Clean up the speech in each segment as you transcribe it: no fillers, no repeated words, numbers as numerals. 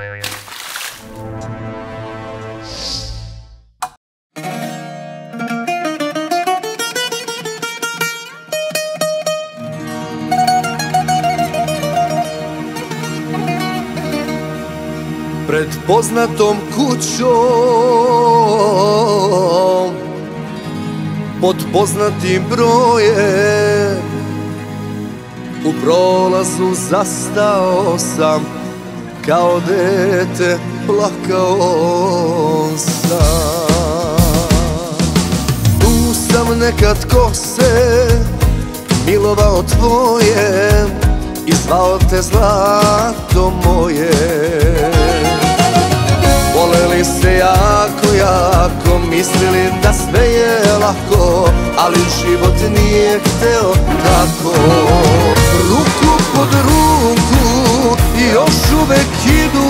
Pred poznatom kućom, pod poznatim brojem, u prolazu zastao sam, kao dete plakao sam. Tu sam nekad kose milovao tvoje i zvao te zlato moje. Voleli se jako, jako, mislili da sve je lako, ali život nije hteo tako. Ruku pod ruku i još uvek idu,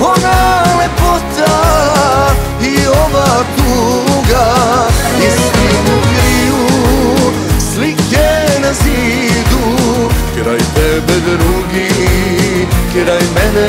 ona lepota i ova tuga. Istinu kriju slike na zidu, kraj tebe drugi, kraj mene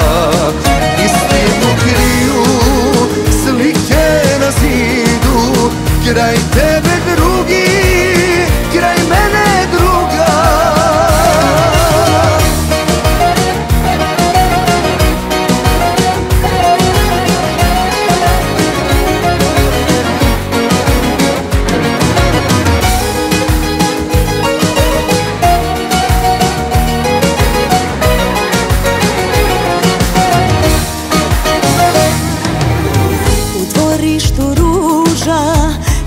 Istinu kriju slike na zidu, kraj tebe drugi, kraj mene druga. U dvorištu ruža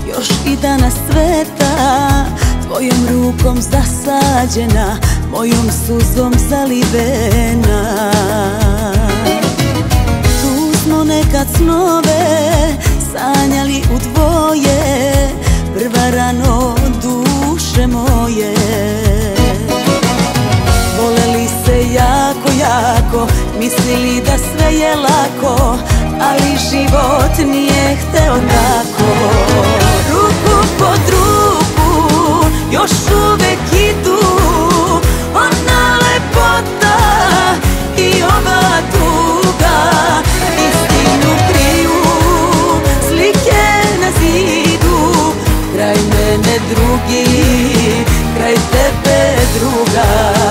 još i danas cveta, tvojom rukom zasađena, mojom suzom zalivena. Tu smo nekad snove sanjali u dvoje, prva rano duše moje. Voleli se jako, jako, mislili da sve je lako, ali život nije hteo tako. Ruku pod ruku još uvek idu, ona lepota i ova tuga. Istinu kriju slike na zidu, kraj mene drugi, kraj tebe druga.